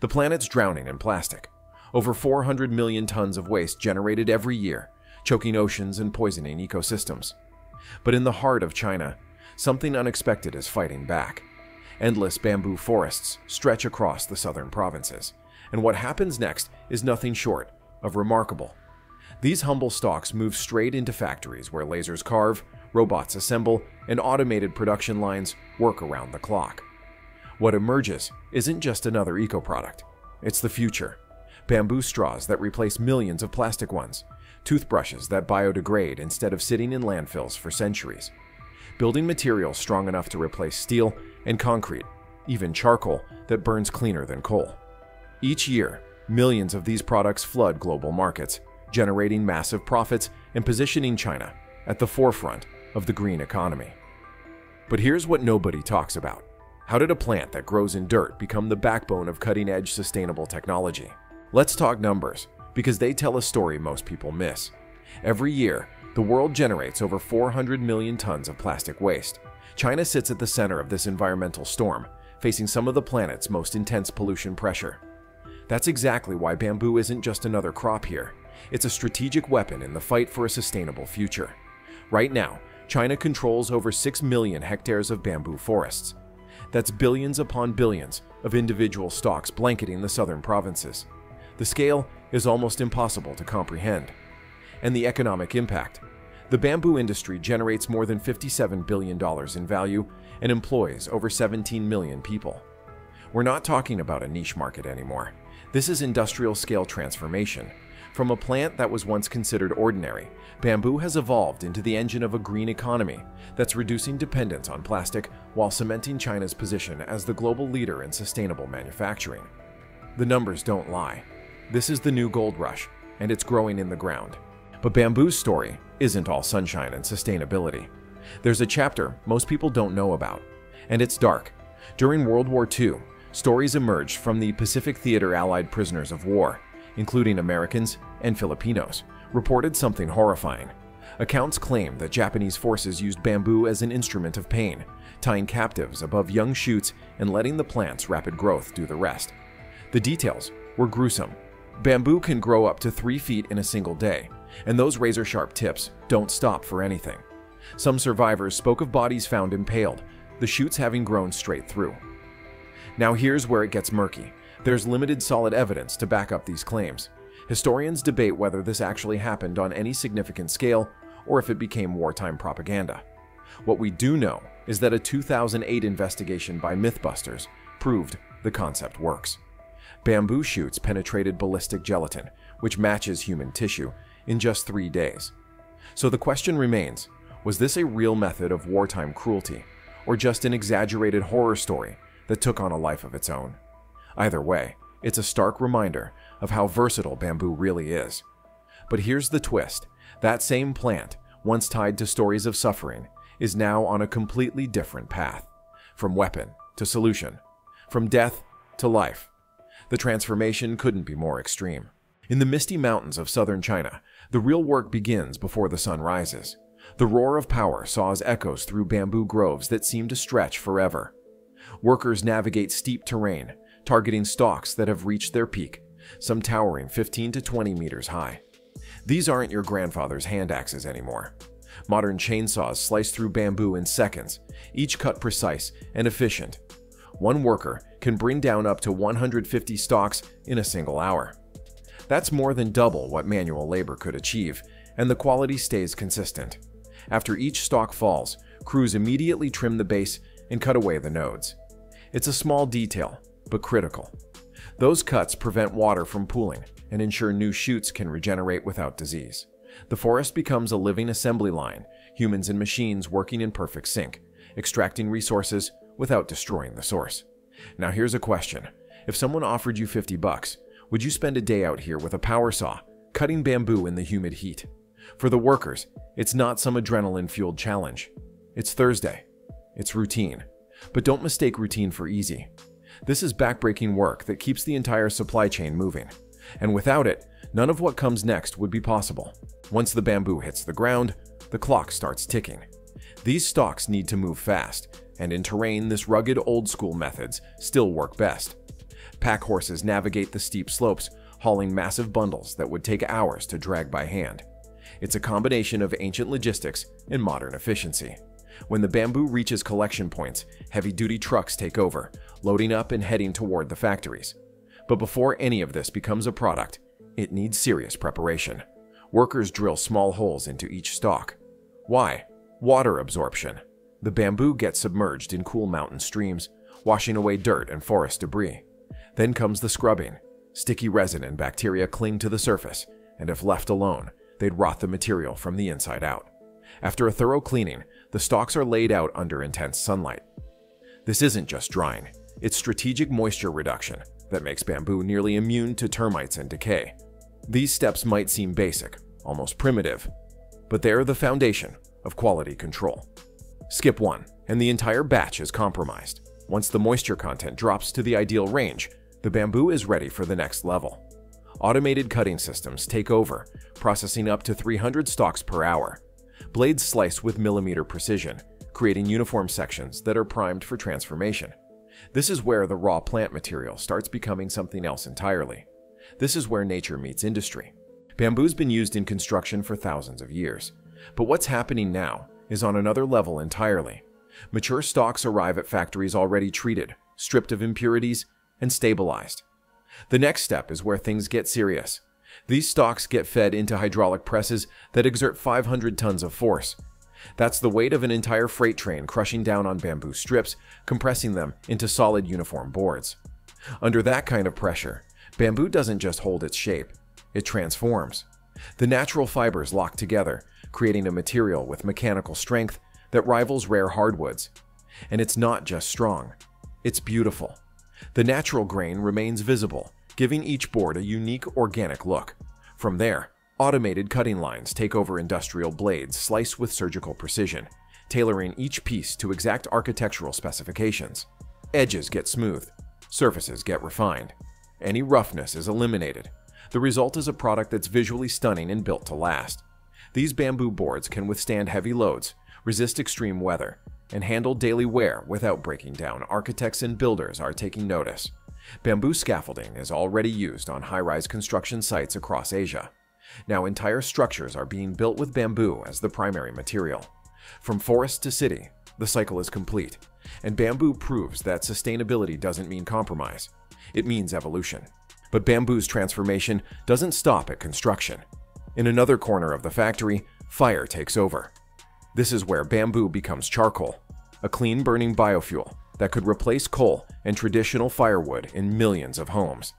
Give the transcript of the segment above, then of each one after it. The planet's drowning in plastic. Over 400 million tons of waste generated every year, choking oceans and poisoning ecosystems. But in the heart of China, something unexpected is fighting back. Endless bamboo forests stretch across the southern provinces, and what happens next is nothing short of remarkable. These humble stalks move straight into factories where lasers carve, robots assemble, and automated production lines work around the clock. What emerges isn't just another eco-product, it's the future. Bamboo straws that replace millions of plastic ones, toothbrushes that biodegrade instead of sitting in landfills for centuries, building materials strong enough to replace steel and concrete, even charcoal that burns cleaner than coal. Each year, millions of these products flood global markets, generating massive profits and positioning China at the forefront of the green economy. But here's what nobody talks about. How did a plant that grows in dirt become the backbone of cutting-edge sustainable technology? Let's talk numbers, because they tell a story most people miss. Every year, the world generates over 400 million tons of plastic waste. China sits at the center of this environmental storm, facing some of the planet's most intense pollution pressure. That's exactly why bamboo isn't just another crop here. It's a strategic weapon in the fight for a sustainable future. Right now, China controls over 6 million hectares of bamboo forests. That's billions upon billions of individual stalks blanketing the southern provinces. The scale is almost impossible to comprehend. And the economic impact. The bamboo industry generates more than $57 billion in value and employs over 17 million people. We're not talking about a niche market anymore. This is industrial-scale transformation. From a plant that was once considered ordinary, bamboo has evolved into the engine of a green economy that's reducing dependence on plastic while cementing China's position as the global leader in sustainable manufacturing. The numbers don't lie. This is the new gold rush, and it's growing in the ground. But bamboo's story isn't all sunshine and sustainability. There's a chapter most people don't know about, and it's dark. During World War II, stories emerged from the Pacific Theater Allied prisoners of war, including Americans and Filipinos, reported something horrifying. Accounts claim that Japanese forces used bamboo as an instrument of pain, tying captives above young shoots and letting the plant's rapid growth do the rest. The details were gruesome. Bamboo can grow up to 3 feet in a single day, and those razor-sharp tips don't stop for anything. Some survivors spoke of bodies found impaled, the shoots having grown straight through. Now here's where it gets murky. There's limited solid evidence to back up these claims. Historians debate whether this actually happened on any significant scale or if it became wartime propaganda. What we do know is that a 2008 investigation by Mythbusters proved the concept works. Bamboo shoots penetrated ballistic gelatin, which matches human tissue, in just 3 days. So the question remains, was this a real method of wartime cruelty, or just an exaggerated horror story that took on a life of its own? Either way, it's a stark reminder of how versatile bamboo really is. But here's the twist. That same plant, once tied to stories of suffering, is now on a completely different path. From weapon to solution. From death to life. The transformation couldn't be more extreme. In the misty mountains of southern China, the real work begins before the sun rises. The roar of power saws echoes through bamboo groves that seem to stretch forever. Workers navigate steep terrain, targeting stalks that have reached their peak, some towering 15 to 20 meters high. These aren't your grandfather's hand axes anymore. Modern chainsaws slice through bamboo in seconds, each cut precise and efficient. One worker can bring down up to 150 stalks in a single hour. That's more than double what manual labor could achieve, and the quality stays consistent. After each stalk falls, crews immediately trim the base and cut away the nodes. It's a small detail, but critical. Those cuts prevent water from pooling and ensure new shoots can regenerate without disease. The forest becomes a living assembly line, humans and machines working in perfect sync, extracting resources without destroying the source. Now here's a question. If someone offered you 50 bucks, would you spend a day out here with a power saw, cutting bamboo in the humid heat? For the workers, it's not some adrenaline-fueled challenge. It's Thursday. It's routine. But don't mistake routine for easy. This is backbreaking work that keeps the entire supply chain moving. And without it, none of what comes next would be possible. Once the bamboo hits the ground, the clock starts ticking. These stalks need to move fast, and in terrain, this rugged old-school methods still work best. Pack horses navigate the steep slopes, hauling massive bundles that would take hours to drag by hand. It's a combination of ancient logistics and modern efficiency. When the bamboo reaches collection points, heavy-duty trucks take over, loading up and heading toward the factories. But before any of this becomes a product, it needs serious preparation. Workers drill small holes into each stalk. Why? Water absorption. The bamboo gets submerged in cool mountain streams, washing away dirt and forest debris. Then comes the scrubbing. Sticky resin and bacteria cling to the surface, and if left alone, they'd rot the material from the inside out. After a thorough cleaning, the stalks are laid out under intense sunlight. This isn't just drying, it's strategic moisture reduction that makes bamboo nearly immune to termites and decay. These steps might seem basic, almost primitive, but they're the foundation of quality control. Skip one, and the entire batch is compromised. Once the moisture content drops to the ideal range, the bamboo is ready for the next level. Automated cutting systems take over, processing up to 300 stalks per hour. Blades slice with millimeter precision, creating uniform sections that are primed for transformation. This is where the raw plant material starts becoming something else entirely. This is where nature meets industry. Bamboo's been used in construction for thousands of years, but what's happening now is on another level entirely. Mature stalks arrive at factories already treated, stripped of impurities, and stabilized. The next step is where things get serious. These stalks get fed into hydraulic presses that exert 500 tons of force. That's the weight of an entire freight train crushing down on bamboo strips, compressing them into solid uniform boards. Under that kind of pressure, bamboo doesn't just hold its shape, it transforms. The natural fibers lock together, creating a material with mechanical strength that rivals rare hardwoods. And it's not just strong, it's beautiful. The natural grain remains visible, giving each board a unique organic look. From there, automated cutting lines take over. Industrial blades sliced with surgical precision, tailoring each piece to exact architectural specifications. Edges get smoothed, surfaces get refined. Any roughness is eliminated. The result is a product that's visually stunning and built to last. These bamboo boards can withstand heavy loads, resist extreme weather, and handle daily wear without breaking down. Architects and builders are taking notice. Bamboo scaffolding is already used on high-rise construction sites across Asia. Now entire structures are being built with bamboo as the primary material. From forest to city, the cycle is complete, and bamboo proves that sustainability doesn't mean compromise. It means evolution. But bamboo's transformation doesn't stop at construction. In another corner of the factory, fire takes over. This is where bamboo becomes charcoal, a clean burning biofuel that could replace coal and traditional firewood in millions of homes.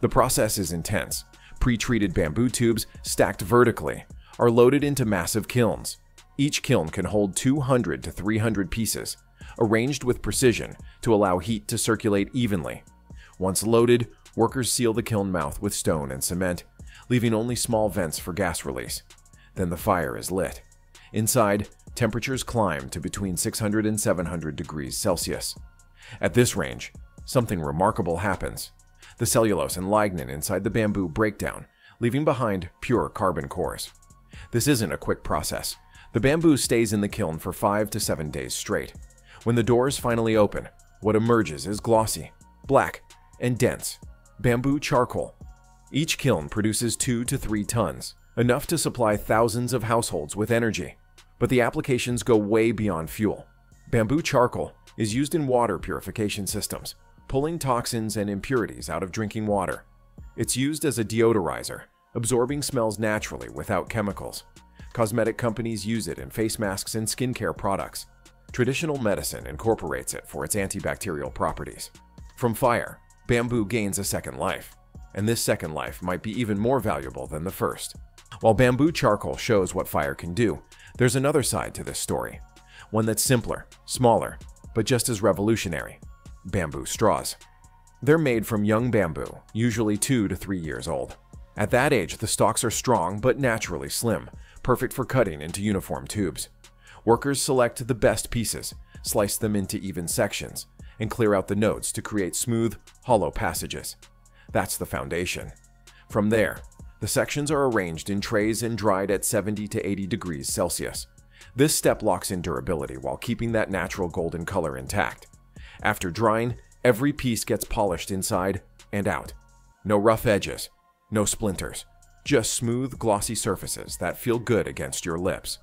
The process is intense. Pre-treated bamboo tubes, stacked vertically, are loaded into massive kilns. Each kiln can hold 200 to 300 pieces, arranged with precision to allow heat to circulate evenly. Once loaded, workers seal the kiln mouth with stone and cement, leaving only small vents for gas release. Then the fire is lit. Inside, temperatures climb to between 600 and 700 degrees Celsius. At this range, something remarkable happens. The cellulose and lignin inside the bamboo break down, leaving behind pure carbon cores. This isn't a quick process. The bamboo stays in the kiln for 5 to 7 days straight. When the doors finally open, what emerges is glossy, black, and dense bamboo charcoal. Each kiln produces 2 to 3 tons, enough to supply thousands of households with energy. But the applications go way beyond fuel. Bamboo charcoal is used in water purification systems, pulling toxins and impurities out of drinking water. It's used as a deodorizer, absorbing smells naturally without chemicals. Cosmetic companies use it in face masks and skincare products. Traditional medicine incorporates it for its antibacterial properties. From fire, bamboo gains a second life, and this second life might be even more valuable than the first. While bamboo charcoal shows what fire can do, there's another side to this story, one that's simpler, smaller, but just as revolutionary. Bamboo straws. They're made from young bamboo, usually 2 to 3 years old. At that age, the stalks are strong but naturally slim, perfect for cutting into uniform tubes. Workers select the best pieces, slice them into even sections, and clear out the nodes to create smooth, hollow passages. That's the foundation. From there, the sections are arranged in trays and dried at 70 to 80 degrees Celsius. This step locks in durability while keeping that natural golden color intact. After drying, every piece gets polished inside, and out. No rough edges, no splinters, just smooth, glossy surfaces that feel good against your lips.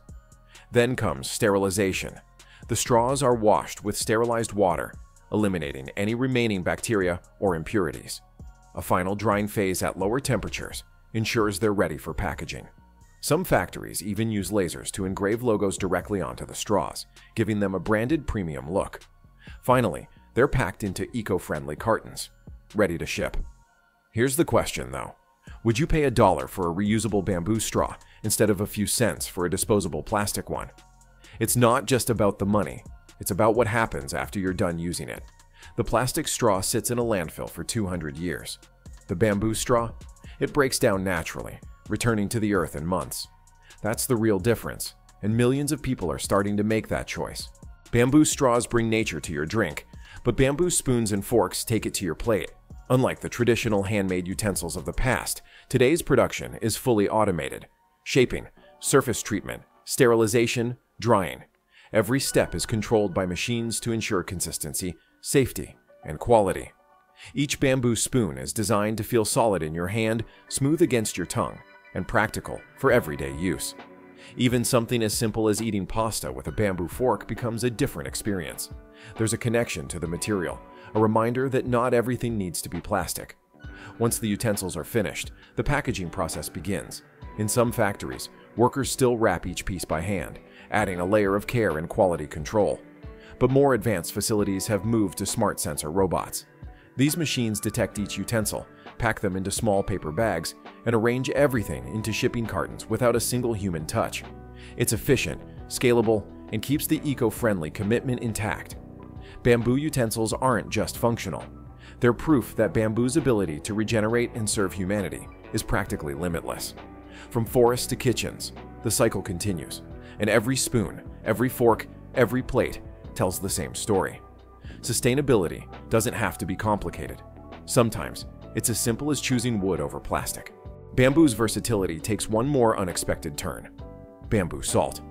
Then comes sterilization. The straws are washed with sterilized water, eliminating any remaining bacteria or impurities. A final drying phase at lower temperatures ensures they're ready for packaging. Some factories even use lasers to engrave logos directly onto the straws, giving them a branded premium look. Finally, they're packed into eco-friendly cartons, ready to ship. Here's the question, though. Would you pay $1 for a reusable bamboo straw instead of a few cents for a disposable plastic one? It's not just about the money, it's about what happens after you're done using it. The plastic straw sits in a landfill for 200 years. The bamboo straw? It breaks down naturally, returning to the earth in months. That's the real difference, and millions of people are starting to make that choice. Bamboo straws bring nature to your drink, but bamboo spoons and forks take it to your plate. Unlike the traditional handmade utensils of the past, today's production is fully automated. Shaping, surface treatment, sterilization, drying. Every step is controlled by machines to ensure consistency, safety, and quality. Each bamboo spoon is designed to feel solid in your hand, smooth against your tongue, and practical for everyday use. Even something as simple as eating pasta with a bamboo fork becomes a different experience. There's a connection to the material, a reminder that not everything needs to be plastic. Once the utensils are finished, the packaging process begins. In some factories, workers still wrap each piece by hand, adding a layer of care and quality control. But more advanced facilities have moved to smart sensor robots. These machines detect each utensil, pack them into small paper bags, and arrange everything into shipping cartons without a single human touch. It's efficient, scalable, and keeps the eco-friendly commitment intact. Bamboo utensils aren't just functional. They're proof that bamboo's ability to regenerate and serve humanity is practically limitless. From forests to kitchens, the cycle continues, and every spoon, every fork, every plate tells the same story. Sustainability doesn't have to be complicated. Sometimes, it's as simple as choosing wood over plastic. Bamboo's versatility takes one more unexpected turn. Bamboo salt.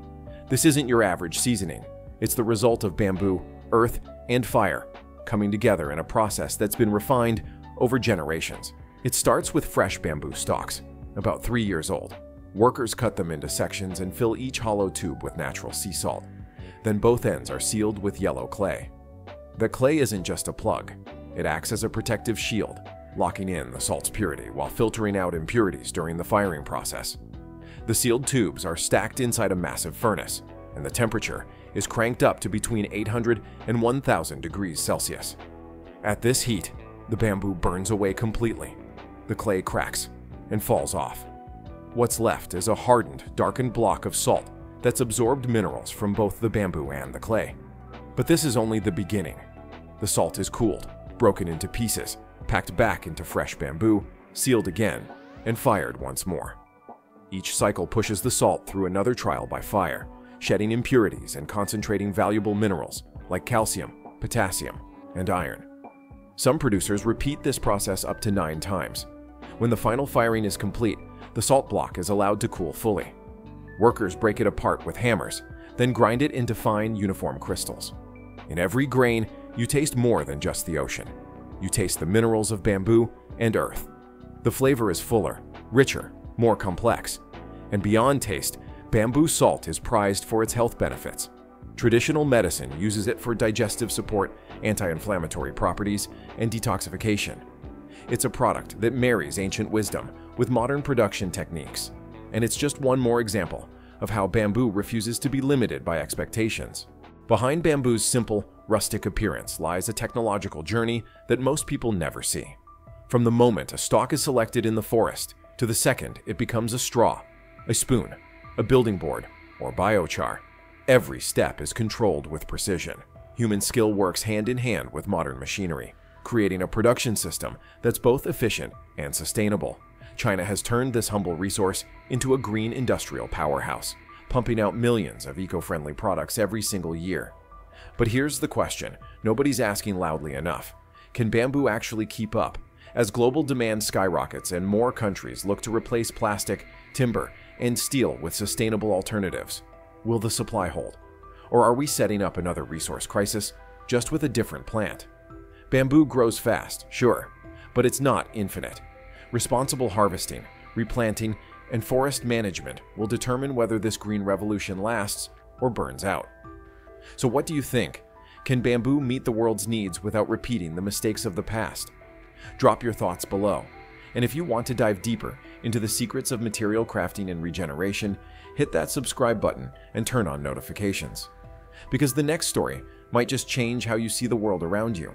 This isn't your average seasoning. It's the result of bamboo, earth, and fire coming together in a process that's been refined over generations. It starts with fresh bamboo stalks, about 3 years old. Workers cut them into sections and fill each hollow tube with natural sea salt. Then both ends are sealed with yellow clay. The clay isn't just a plug. It acts as a protective shield, locking in the salt's purity while filtering out impurities during the firing process. The sealed tubes are stacked inside a massive furnace, and the temperature is cranked up to between 800 and 1000 degrees Celsius. At this heat, the bamboo burns away completely. The clay cracks and falls off. What's left is a hardened, darkened block of salt that's absorbed minerals from both the bamboo and the clay. But this is only the beginning. The salt is cooled, broken into pieces, packed back into fresh bamboo, sealed again, and fired once more. Each cycle pushes the salt through another trial by fire, shedding impurities and concentrating valuable minerals like calcium, potassium, and iron. Some producers repeat this process up to 9 times. When the final firing is complete, the salt block is allowed to cool fully. Workers break it apart with hammers, then grind it into fine, uniform crystals. In every grain, you taste more than just the ocean. You taste the minerals of bamboo and earth. The flavor is fuller, richer, more complex. And beyond taste, bamboo salt is prized for its health benefits. Traditional medicine uses it for digestive support, anti-inflammatory properties, and detoxification. It's a product that marries ancient wisdom with modern production techniques. And it's just one more example of how bamboo refuses to be limited by expectations. Behind bamboo's simple, rustic appearance lies a technological journey that most people never see. From the moment a stalk is selected in the forest, to the second it becomes a straw, a spoon, a building board, or biochar, every step is controlled with precision. Human skill works hand in hand with modern machinery, creating a production system that's both efficient and sustainable. China has turned this humble resource into a green industrial powerhouse, pumping out millions of eco-friendly products every single year. But here's the question nobody's asking loudly enough. Can bamboo actually keep up? As global demand skyrockets and more countries look to replace plastic, timber, and steel with sustainable alternatives, will the supply hold? Or are we setting up another resource crisis, just with a different plant? Bamboo grows fast, sure, but it's not infinite. Responsible harvesting, replanting, and forest management will determine whether this green revolution lasts or burns out. So what do you think? Can bamboo meet the world's needs without repeating the mistakes of the past? Drop your thoughts below. And if you want to dive deeper into the secrets of material crafting and regeneration, hit that subscribe button and turn on notifications. Because the next story might just change how you see the world around you.